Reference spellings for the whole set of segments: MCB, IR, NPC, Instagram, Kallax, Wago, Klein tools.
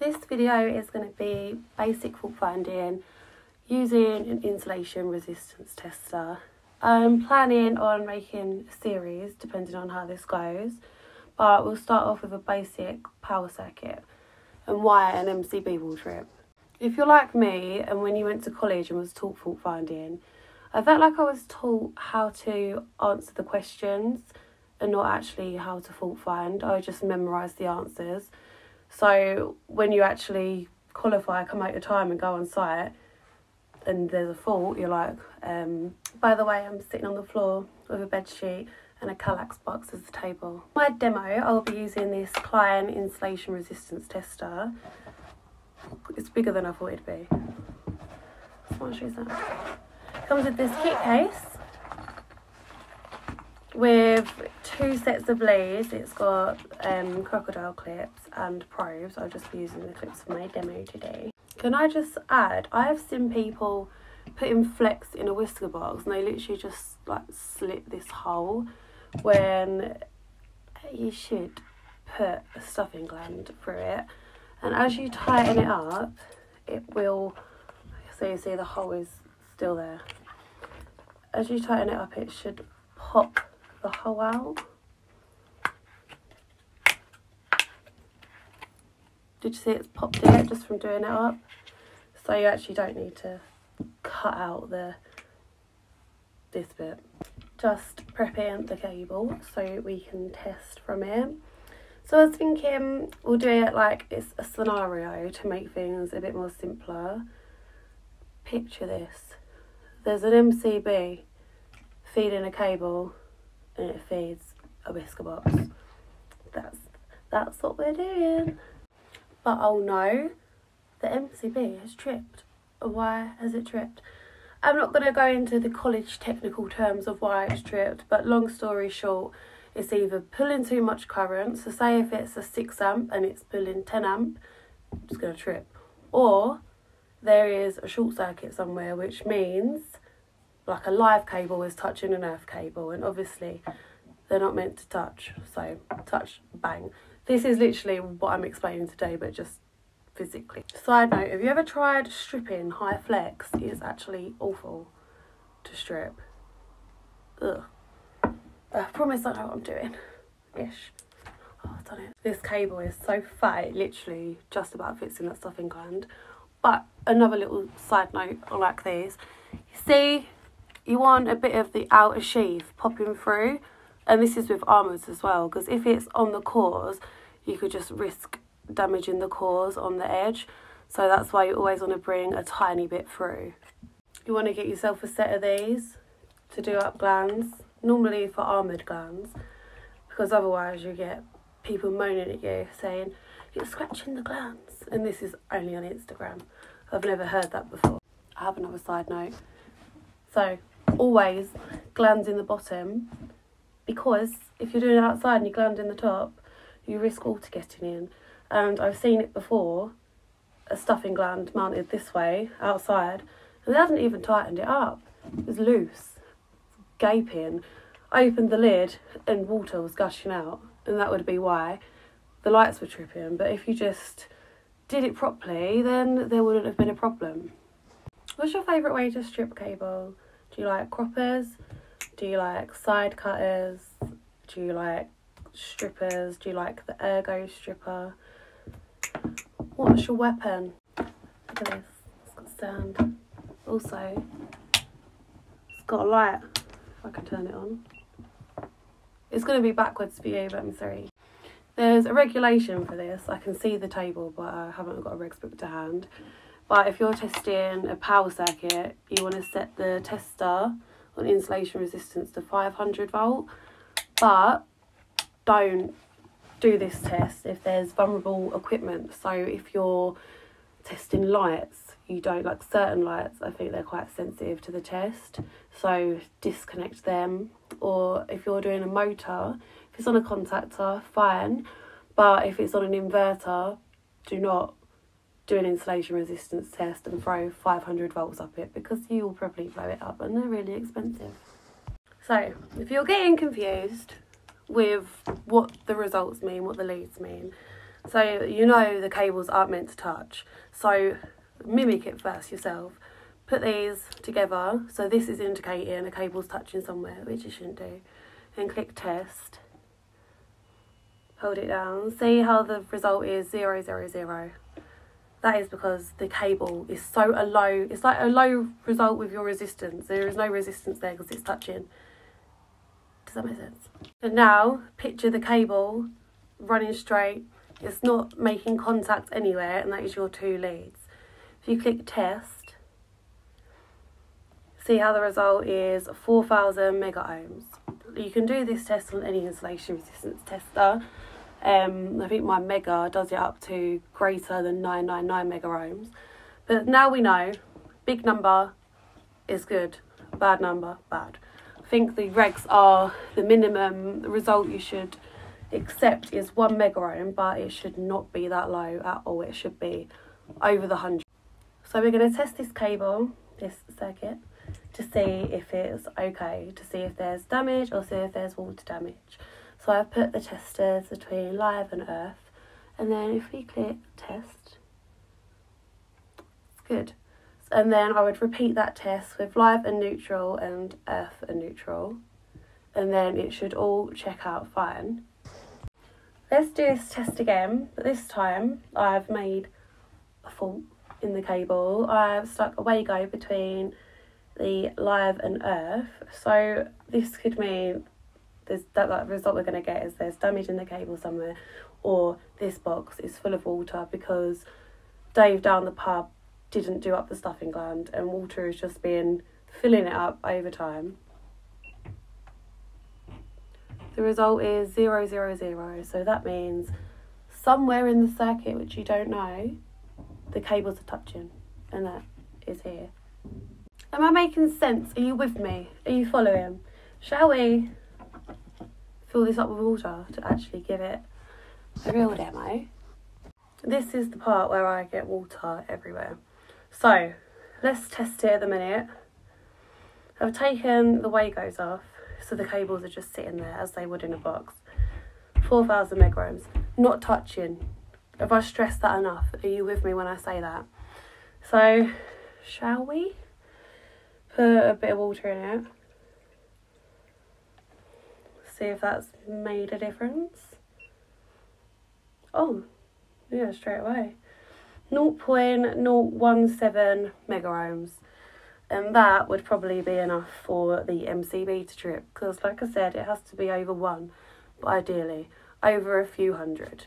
This video is going to be basic fault finding using an insulation resistance tester. I'm planning on making a series depending on how this goes, but we'll start off with a basic power circuit and why an MCB will trip. If you're like me and when you went to college and was taught fault finding, I felt like I was taught how to answer the questions and not actually how to fault find. I just memorised the answers. So when you actually qualify, come out your time and go on site and there's a fault, you're like, by the way, I'm sitting on the floor with a bed sheet and a Kallax box as a table. For my demo, I'll be using this Klein insulation resistance tester. It's bigger than I thought it'd be. Comes with this kit case with two sets of leads. It's got crocodile clips and probes. I'll just be using the clips for my demo today. Can I just add, I have seen people putting flex in a whisker box and they literally just like slit this hole, when you should put a stuffing gland through it. And as you tighten it up, it will, so you see the hole is still there. As you tighten it up, it should pop the hole out. Did you see it's popped it just from doing it up? So you actually don't need to cut out this bit. Just prepping the cable so we can test from it. So I was thinking we'll do it like it's a scenario to make things a bit more simpler. Picture this. There's an MCB feeding a cable and it feeds a whisker box. That's what we're doing. But oh no, the MCB has tripped. Why has it tripped? I'm not going to go into the college technical terms of why it's tripped, but long story short, it's either pulling too much current, so say if it's a 6 amp and it's pulling 10 amp, it's going to trip. Or there is a short circuit somewhere, which means like a live cable is touching an earth cable, and obviously they're not meant to touch, so touch, bang. This is literally what I'm explaining today, but just physically. Side note, have you ever tried stripping high flex? It's actually awful to strip. Ugh. I promise I know what I'm doing. Ish. Oh, I've done it. This cable is so fat, it literally just about fits in that stuffing gland. But another little side note, I like these. You see, you want a bit of the outer sheath popping through. And this is with armours as well, because if it's on the cores, you could just risk damaging the cores on the edge. So that's why you always want to bring a tiny bit through. You want to get yourself a set of these to do up glands. Normally for armoured glands, because otherwise you get people moaning at you saying you're scratching the glands, and this is only on Instagram. I've never heard that before. I have another side note, so always glands in the bottom, because if you're doing it outside and you gland in the top, you risk water getting in, and I've seen it before, a stuffing gland mounted this way outside and they hadn't even tightened it up, it was loose, gaping. I opened the lid and water was gushing out, and that would be why the lights were tripping. But if you just did it properly, then there wouldn't have been a problem. What's your favourite way to strip cable? Do you like croppers? Do you like side cutters? Do you like strippers? Do you like the ergo stripper? What's your weapon? Look at this, it's got stand. Also, it's got a light. If I can turn it on. It's going to be backwards for you, but I'm sorry. There's a regulation for this. I can see the table, but I haven't got a regs book to hand. But if you're testing a power circuit, you want to set the tester on insulation resistance to 500 volt. But don't do this test if there's vulnerable equipment. So if you're testing lights, you don't, like certain lights, I think they're quite sensitive to the test, so disconnect them. Or if you're doing a motor, if it's on a contactor, fine, but if it's on an inverter, do not do an insulation resistance test and throw 500 volts up it, because you will probably blow it up and they're really expensive. So if you're getting confused with what the results mean, what the leads mean, So you know the cables aren't meant to touch. So mimic it first yourself. Put these together, so this is indicating a cable's touching somewhere, which it shouldn't do. And click test. Hold it down. See how the result is 0, 0, 0. That is because the cable is so low. It's like a low result with your resistance. There is no resistance there because it's touching. Does that make sense? And now picture the cable running straight. It's not making contact anywhere, and that is your two leads. If you click test, see how the result is 4,000 megaohms. You can do this test on any insulation resistance tester. I think my mega does it up to greater than 999 megaohms. But now we know big number is good, bad number, bad. I think the regs are the minimum result you should accept is 1 megaohm, but it should not be that low at all. It should be over the 100. So we're going to test this cable, this circuit, to see if it's okay, to see if there's damage or see if there's water damage. So I've put the testers between live and earth, and then if we click test, it's good. And then I would repeat that test with live and neutral and earth and neutral, and then it should all check out fine. Let's do this test again, but this time I've made a fault in the cable. I've stuck a Wago between the live and earth, so this could mean that result we're going to get is there's damage in the cable somewhere, or this box is full of water because Dave down the pub didn't do up the stuffing gland and water is just filling it up over time. The result is 0, 0, 0, so that means somewhere in the circuit, which you don't know, the cables are touching, and that is here. Am I making sense? Are you with me? Are you following? Shall we fill this up with water to actually give it a real demo? This is the part where I get water everywhere. So let's test it at the minute. I've taken the Wagos off, so the cables are just sitting there as they would in a box. 4,000 megaohms, not touching. Have I stressed that enough? Are you with me when I say that? So shall we put a bit of water in it? See if that's made a difference. Oh, yeah, straight away. 0.017 megaohms. And that would probably be enough for the MCB to trip, because like I said, it has to be over 1, but ideally over a few hundred.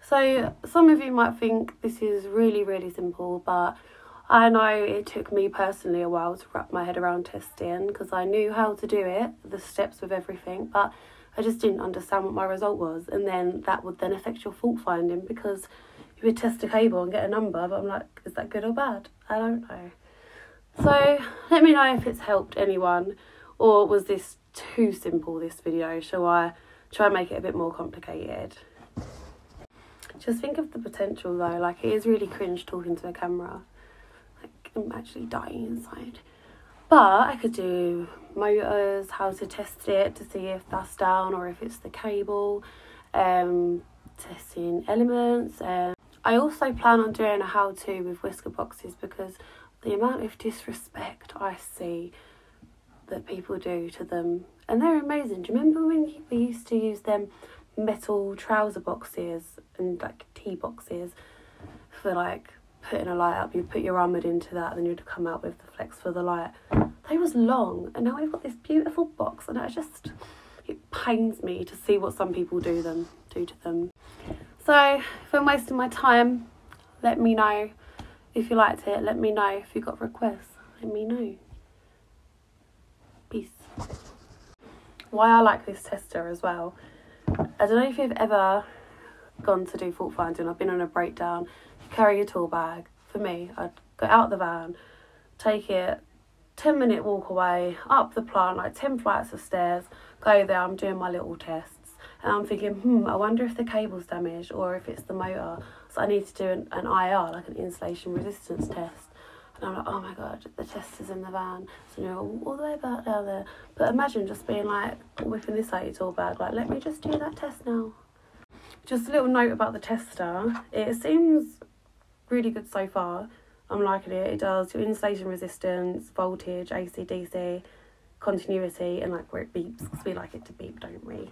So some of you might think this is really, really simple, but I know it took me personally a while to wrap my head around testing, because I knew how to do it, the steps with everything, but I just didn't understand what my result was. And then that would then affect your fault finding, because you would test a cable and get a number, but I'm like, is that good or bad? I don't know. So let me know if it's helped anyone, or was this too simple, this video? Shall I try and make it a bit more complicated? Just think of the potential though, like it is really cringe talking to a camera. I'm actually dying inside, but I could do motors, how to test it to see if that's down or if it's the cable, testing elements. I also plan on doing a how to with whisker boxes, because the amount of disrespect I see that people do to them, and they're amazing. Do you remember when we used to use them metal trouser boxes and like tea boxes for like putting a light up? You put your armoured into that, and then you'd come out with the flex for the light. They was long, and now we've got this beautiful box, and it pains me to see what some people do to them. So if I'm wasting my time, let me know if you liked it. Let me know if you got requests. Let me know. Peace. Why I like this tester as well, I don't know if you've ever gone to do fault finding. I've been on a breakdown. Carry your tool bag. For me, I'd go out the van, take it, 10-minute walk away, up the plant, like 10 flights of stairs, go there, I'm doing my little tests, and I'm thinking, I wonder if the cable's damaged or if it's the motor, so I need to do an IR, like an insulation resistance test, and I'm like, oh my god, the tester's in the van, so you're all the way back down there. But imagine just being like, whipping this out your tool bag, like, let me just do that test now. Just a little note about the tester. It seems really good so far. I'm liking it. It does your insulation resistance, voltage, AC/DC, continuity, and like where it beeps, because we like it to beep, don't we?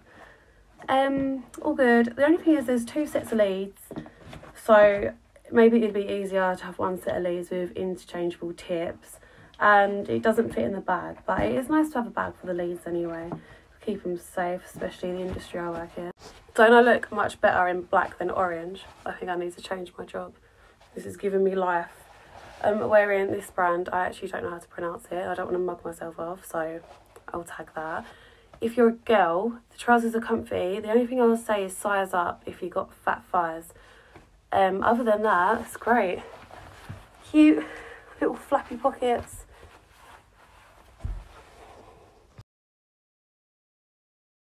All good. The only thing is there's two sets of leads, so maybe it'd be easier to have one set of leads with interchangeable tips, and it doesn't fit in the bag, but it is nice to have a bag for the leads anyway. Keep them safe, especially the industry I work in. Don't I look much better in black than orange? I think I need to change my job. This is giving me life. Wearing this brand, I actually don't know how to pronounce it. I don't want to mug myself off, so I'll tag that. If you're a girl, the trousers are comfy. The only thing I would say is size up if you've got fat thighs. Other than that, it's great. Cute little flappy pockets.